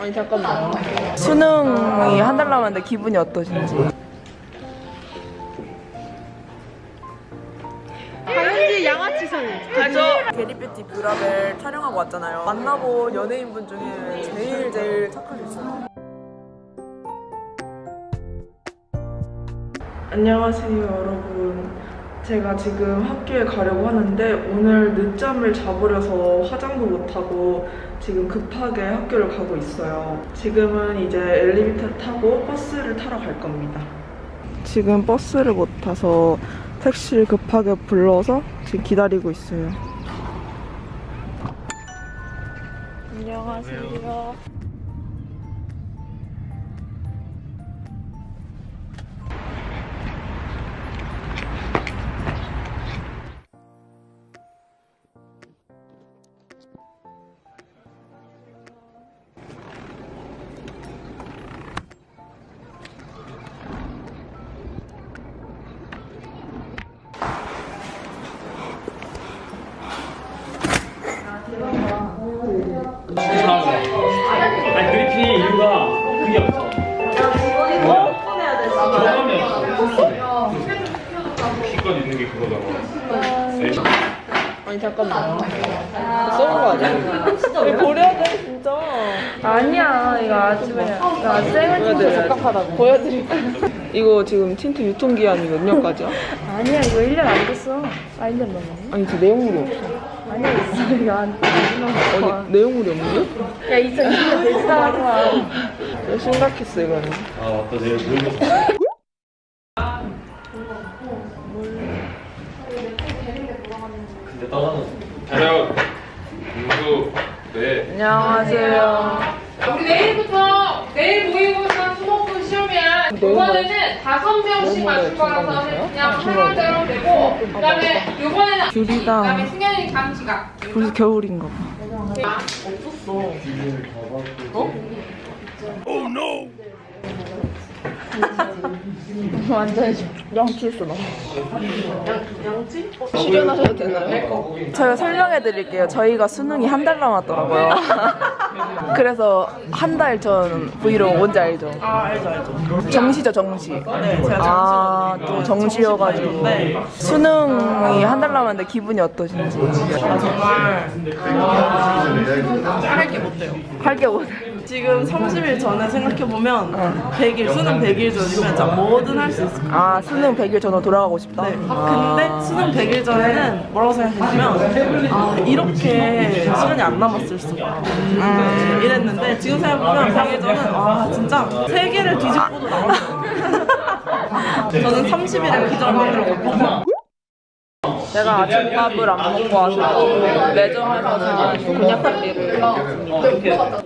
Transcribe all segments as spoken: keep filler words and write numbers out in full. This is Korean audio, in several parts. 아니 잠깐만, 수능이 한 달 남았는데 기분이 어떠신지? 당연히 양아치상. 저 겟잇뷰티 뷰라벨 촬영하고 왔잖아요. 만나본 연예인분 중에 제일 제일 착하셨어요. 안녕하세요 여러분, 제가 지금 학교에 가려고 하는데 오늘 늦잠을 자버려서 화장도 못하고 지금 급하게 학교를 가고 있어요. 지금은 이제 엘리베이터를 타고 버스를 타러 갈 겁니다. 지금 버스를 못 타서 택시를 급하게 불러서 지금 기다리고 있어요. 안녕하세요. 아니 잠깐만, 썰은 거 아니야? 진짜 이거 버려야 돼 진짜. 아니야, 이거 아침에 나 쌩얼 틴트 적합하다고 보여드릴게. 이거 지금 틴트 유통기한이 몇 년까지야? 아니야, 이거 일 년 안 됐어. 아 일 년 넘었네. 아니 저 내용물이 없어. 아니야 있어, 이거 안 됐어. 아니 내용물이 없는데? 야 이천이십 년 됐잖아. 심각했어 이거는. 아 맞다, 제가 물고 안녕. 누구? 네. 안녕하세요. 우리 내일부터 내일 모의고사 수목분 시험이야. 이번에는 다섯 명씩 맞출 거라서 그냥 생활대로 되고, 그다음에 이번에는 귤이다. 그다음에 승현이 감지각. 벌써 겨울인가 봐. 없었어. 어? Oh no. 완전히 양치했어 나. 양치? 실현하셔도 되나요? 제가 설명해드릴게요. 저희가 수능이 한 달 남았더라고요. 그래서 한 달 전 브이로그 뭔지 알죠? 아 알죠 알죠. 정시죠 정시. 네, 제가 아, 또 정시여가지고 네. 수능이 한 달 남았는데 기분이 어떠신지? 아, 정말 할 게 못 돼요. 할 게 못 돼요. 지금 삼십 일 전에 생각해보면 어. 백 일, 수능 백 일 전이면 진짜 뭐든 할 수 있을 것 같아요. 아, 수능 백 일 전으로 돌아가고 싶다? 네. 아. 근데 수능 백 일 전에는 뭐라고 생각했냐면 아, 이렇게 시간이 안 남았을 수가 음. 이랬는데 지금 생각해보면 백 일 전은 아, 진짜 세 개를 뒤집고도 나올 수 없어요. 저는 삼십 일에 기절을 만들었거든요. 제가 아침밥을 안 먹고 와서 매점에 가서 곤약 관리를 했습니다.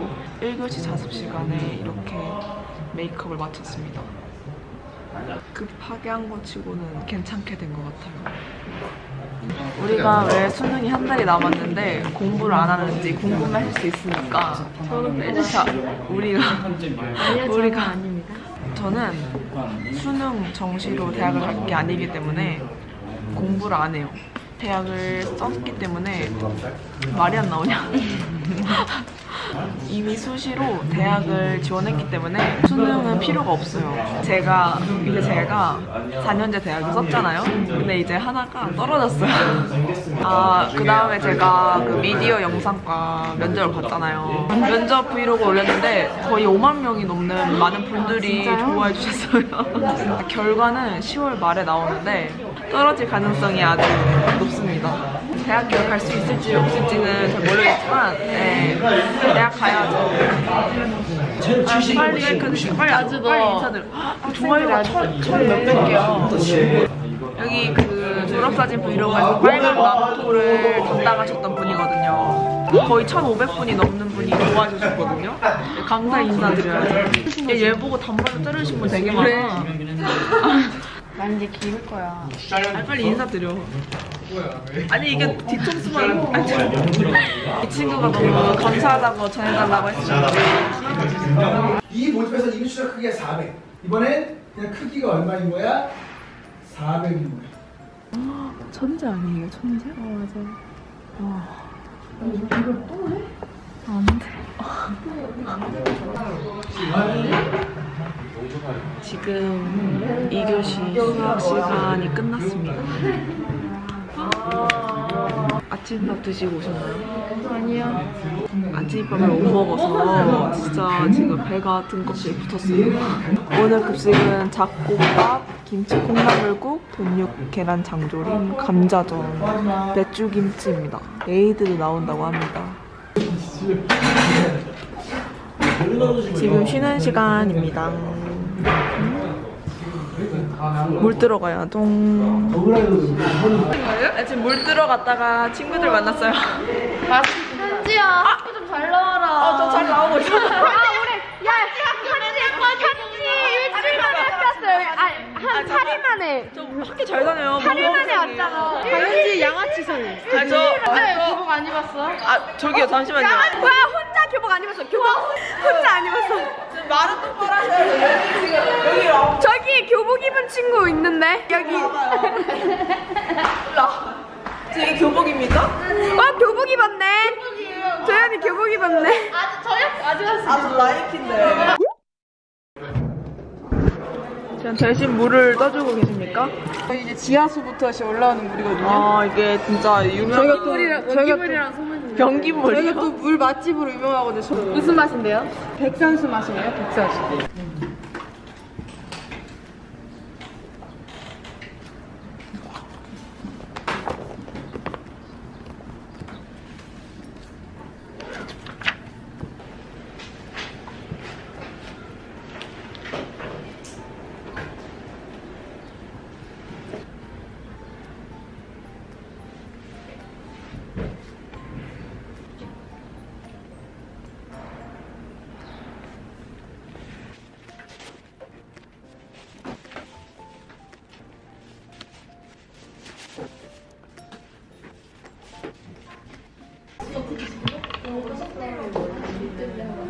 해가지고 일 교시 자습 시간에 이렇게 메이크업을 마쳤습니다. 급하게 한 거 치고는 괜찮게 된 것 같아요. 우리가 왜 수능이 한 달이 남았는데 공부를 안 하는지 궁금해할 수 있으니까 저는 빼주셔. 우리가 우리가 아닙니다. 저는 수능 정시로 대학을 갈 게 아니기 때문에 공부를 안 해요. 대학을 썼기 때문에 말이 안 나오냐. 이미 수시로 대학을 지원했기 때문에 수능은 필요가 없어요. 제가 이제 제가 사 년제 대학을 썼잖아요. 근데 이제 하나가 떨어졌어요. 아, 그 다음에 제가 그 미디어 영상과 면접을 봤잖아요. 면접 브이로그 올렸는데 거의 오만 명이 넘는 많은 분들이 좋아해 주셨어요. 결과는 시월 말에 나오는데 떨어질 가능성이 아주 높습니다. 대학교 갈 수 있을지 없을지는 잘 모르겠지만 네, 대학 가야죠. 아, 빨리 그 빨리 아주 빨리 인사들. 좋아요가 천몇백 개요. 여기 그 졸업사진 브이로그에서 빨간 나무를 담당하셨던 분이거든요. 거의 천오백 분이 넘는 분이 좋아해 주셨거든요. 감사 인사드려야죠. 얘 보고 단발로 자르신 분 되게 많아. 난 이제 기울 거야. 아, 빨리 인사드려. 아니 이게 뒤통수만 아니, 이 친구가 너무 감사하다고 전해달라고 했어요. 이 모집에서 인수자 크기가 사백. 이번엔 그냥 크기가 얼마인 거야? 사백인 거야. 아, 천재 아니에요? 천재? 어, 맞아요. 와. 이걸 또 해? 안 돼. 지금 이 교시 수학 시간이 끝났습니다. 아침밥 드시고 오셨나요? 아니요. 아침밥을 못 먹어서 진짜 지금 배가 등껍질에 붙었어요. 오늘 급식은 잡곡밥, 김치 콩나물국, 돈육, 계란 장조림, 감자전, 배추김치입니다. 에이드도 나온다고 합니다. 지금 쉬는 시간입니다. 물 들어가야 동. 지금 물 들어갔다가 친구들 만났어요. 현지야, 학교 좀 잘 나와라. 아, 저 잘 나오고 있어. 아, 우리 야, 같이 일주일만에 왔어요. 한 팔 일 만에. 저 학교 잘 다녀요. 팔 일 만에 왔잖아. 현지 양아치성이. 아, 저 교복 안 입었어? 아, 저기요, 잠시만요. 뭐야, 혼자 교복 안 입었어? 교복 혼자 안 입었어? 말은 똑바로 하세요. 저기 교복 입은 친구 있는데 여기 올라. 저기 교복입니다. 어 교복 입었네. 조연이 교복 입었네. 아직 저녁 아직 왔어. 아주 라이키인데. 그냥 대신 물을 떠주고 계십니까? 저희 이제 지하수부터 다시 올라오는 물이거든요. 아 이게 진짜 유명한. 저희가 또 저희가 또 소문. 경기물. 저희가 또 물 맛집으로 유명하거든요. 저... 무슨 맛인데요? 백산수 맛이에요. 백산수. 음.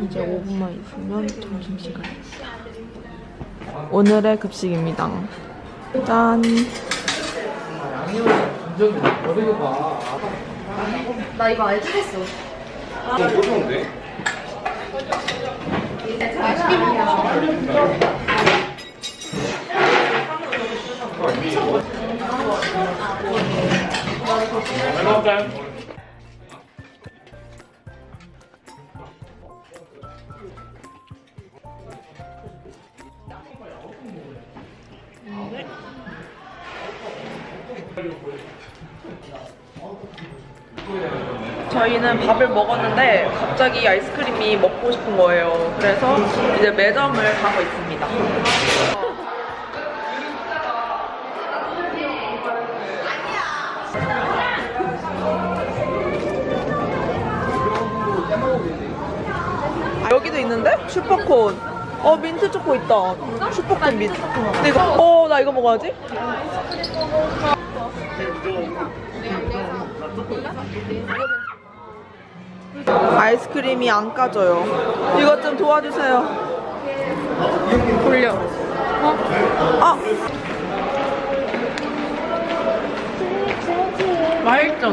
이제 오 분만 있으면 점심시간. 오늘의 급식입니다. 짠. 나 이거 아예 찍었어. 꼴통인데? 맛있게 먹어. 저희는 밥을 먹었는데 갑자기 아이스크림이 먹고 싶은 거예요. 그래서 이제 매점을 가고 있습니다. 여기도 있는데? 슈퍼콘. 어, 민트 초코 있다. 슈퍼콘 민트. 근데 이거, 어, 나 이거 먹어야지. 아이스크림이 안 까져요. 이것 좀 도와주세요. 돌려. 어? 아! 맛있죠?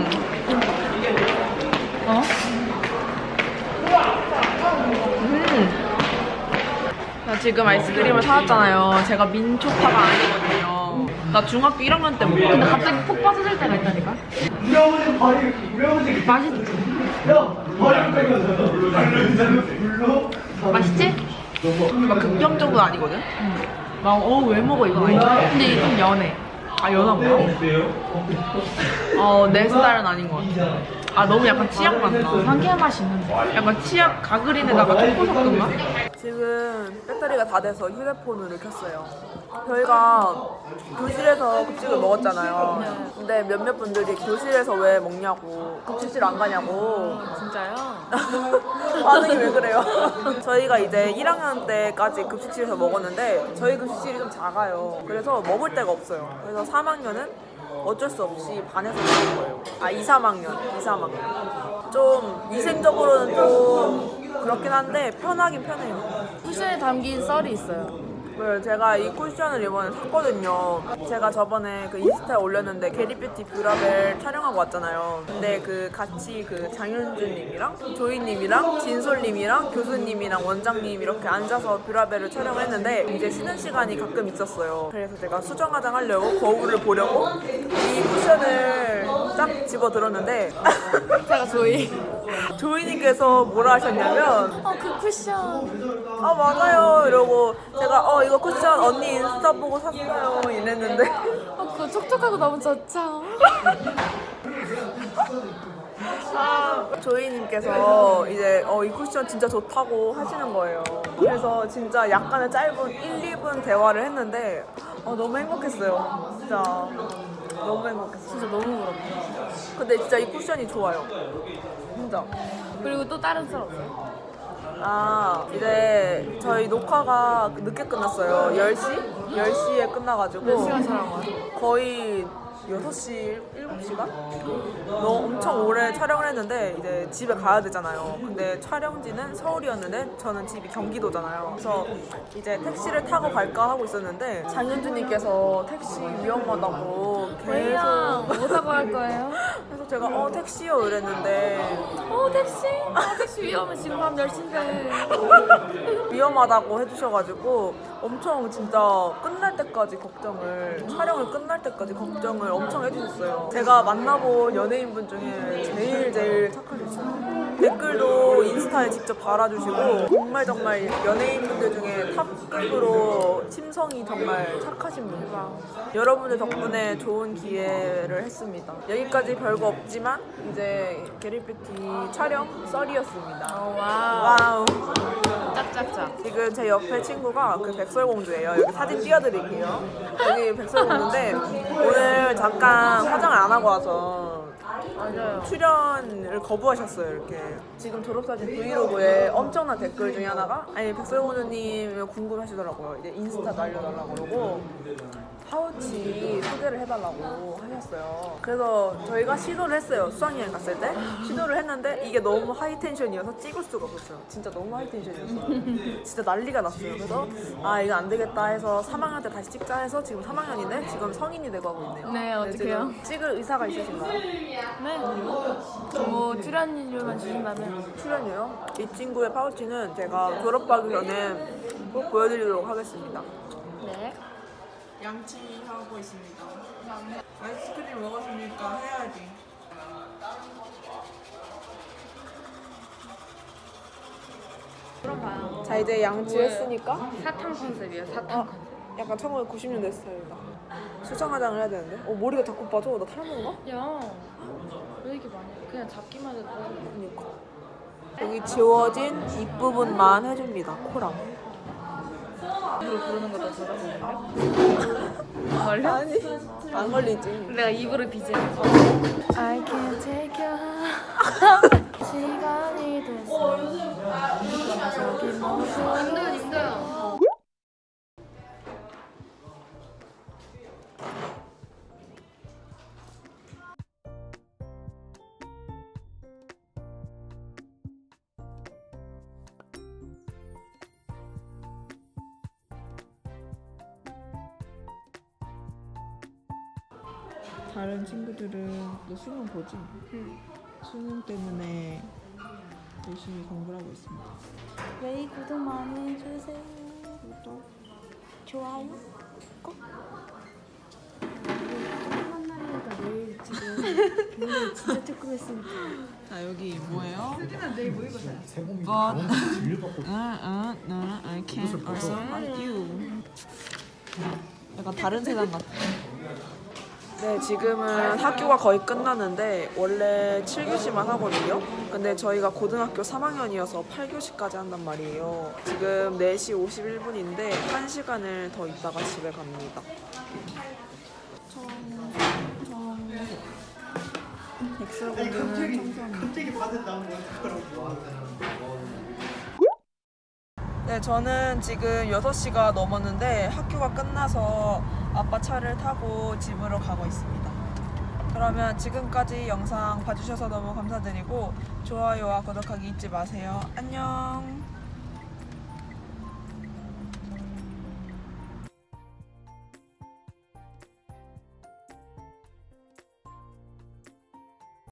어? 음. 나 지금 아이스크림을 사왔잖아요. 제가 민초파가 아니거든요. 나 중학교 일 학년 때 먹었는데 근데 갑자기 폭 빠져들 때가 있다니까? 맛있지? 맛있지? 막 긍정적은 아니거든? 응. 막 어 왜 먹어 이거 아니야? 근데 이게 좀 연해. 아 연한 거야? 어 내 스타일은 아닌 것 같아. 아 너무 약간 치약 맛나. 상쾌한 맛이 있는데 약간 치약 가그린에다가 초코 섞은 맛? 지금 배터리가 다 돼서 휴대폰을 켰어요. 저희가 교실에서 급식을 먹었잖아요. 네. 근데 몇몇 분들이 교실에서 왜 먹냐고, 급식실 안 가냐고. 진짜요? 반응이 왜 그래요? 저희가 이제 일 학년 때까지 급식실에서 먹었는데 저희 급식실이 좀 작아요. 그래서 먹을 데가 없어요. 그래서 삼 학년은 어쩔 수 없이 반에서 먹는 거예요. 아 이, 삼 학년, 이, 삼 학년 좀 위생적으로는 좀 그렇긴 한데 편하긴 편해요. 쿠션에 담긴 썰이 있어요. 네, 제가 이 쿠션을 이번에 샀거든요. 제가 저번에 그 인스타에 올렸는데 겟잇뷰티 뷰라벨 촬영하고 왔잖아요. 근데 그 같이 그 장윤주님이랑 조이님이랑 진솔님이랑 교수님이랑 원장님 이렇게 앉아서 뷰라벨을 촬영을 했는데 이제 쉬는 시간이 가끔 있었어요. 그래서 제가 수정화장 하려고 거울을 보려고 이 쿠션을 딱 집어들었는데 제가 조이 조이님께서 뭐라 하셨냐면 어 그 쿠션 아 맞아요 이러고 제가 어 이거 쿠션 언니 인스타 보고 샀어요 이랬는데 어 그거 촉촉하고 너무 좋죠. 아, 조이님께서 이제 어, 이 쿠션 진짜 좋다고 하시는 거예요. 그래서 진짜 약간의 짧은 일, 이 분 대화를 했는데 어, 너무 행복했어요. 진짜 너무 행복했어요. 진짜 너무 부럽다. 근데 진짜 이 쿠션이 좋아요. 진짜. 그리고 또 다른 썰 없어요? 아 이제 저희 녹화가 늦게 끝났어요. 열 시? 열 시에 끝나가지고 몇 시간 촬영 와요? 거의 여섯 시, 일곱 시간? 너무 엄청 오래 촬영을 했는데 이제 집에 가야 되잖아요. 근데 촬영지는 서울이었는데 저는 집이 경기도잖아요. 그래서 이제 택시를 타고 갈까 하고 있었는데 장윤주님께서 택시 위험하다고 계속 뭐라고 할 거예요? 그래서 제가 어 택시요 이랬는데 어 택시? 어, 택시 위험해 지금 밤 열 시인데 위험하다고 해주셔가지고 엄청 진짜 끝날 때까지 걱정을 촬영을 끝날 때까지 걱정을 엄청 해주셨어요. 제가 만나본 연예인분 중에 제일 제일 착하셨어요. 댓글도 인스타에 직접 달아주시고 정말 정말 연예인분들 중에 탑급으로 심성이 정말 착하신 분. 여러분들 덕분에 좋은 기회를 했습니다. 여기까지 별거 없지만 이제 겟잇뷰티 촬영 썰이었습니다. 와우. 짝짝짝. 지금 제 옆에 친구가 그 백설공주예요. 여기 사진 띄워드릴게요. 여기 백설공주인데 오늘 잠깐 화장을 안 하고 와서 맞아요. 출연을 거부하셨어요. 이렇게 지금 졸업사진 브이로그에 엄청난 댓글 중에 하나가 아니 백설공주님 궁금하시더라고요. 이제 인스타도 알려달라고 그러고 파우치 소개를 해달라고 하셨어요. 그래서 저희가 시도를 했어요. 수학여행 갔을 때 시도를 했는데 이게 너무 하이텐션이어서 찍을 수가 없었어요. 진짜 너무 하이텐션이었어요. 진짜 난리가 났어요. 그래서 아 이거 안 되겠다 해서 삼 학년 때 다시 찍자 해서 지금 삼 학년인데 지금 성인이 되고 하고 있네요. 네 어떡해요? 찍을 의사가 있으신가요? 네. 뭐 출연료만 주신다면? 출연료요? 이 친구의 파우치는 제가 졸업하기 전에 꼭 보여드리도록 하겠습니다. 네. 양치하고 있습니다. 아이스크림 먹었으니까 해야지. 물어봐요. 자 이제 양치했으니까 사탕 컨셉이에요. 사탕 아, 컨셉. 약간 천구백구십 년대 스타일이다. 수정화장을 해야 되는데? 어 머리가 자꾸 빠져. 나 탈모인가? 야 왜 이렇게 많이 해? 그냥 잡기만 해도 그러니까. 여기 지워진 입부분만 해줍니다. 코랑. 입으로 부르는 거다 저러는데? 걸려? 아니 안 걸리지. 내가 입으로 비지해. I can't take your heart. 시간이 됐어. 안돼 님들. 다른 친구들은 너 수능 보지? 응. 수능 때문에 열심히 공부를 하고 있습니다. 웨이 구독 많이 해주세요. 구독, 좋아요, 꼭. 조금만 날이니까 내일 지금 오늘 진짜 조금 했습니다. 자 여기 뭐예요? 수진아 내일 뭐 읽어줘요? 세범이 너무 질려받고 응응응 응 I can't also like you. 약간 다른 세상 같아. 네, 지금은 학교가 거의 끝났는데 원래 칠 교시만 하거든요. 근데 저희가 고등학교 삼 학년이어서 팔 교시까지 한단 말이에요. 지금 네 시 오십일 분인데 한 시간을 더 있다가 집에 갑니다. 백설공주는 네, 저는 지금 여섯 시가 넘었는데 학교가 끝나서 아빠 차를 타고 집으로 가고 있습니다. 그러면 지금까지 영상 봐주셔서 너무 감사드리고 좋아요와 구독하기 잊지 마세요. 안녕.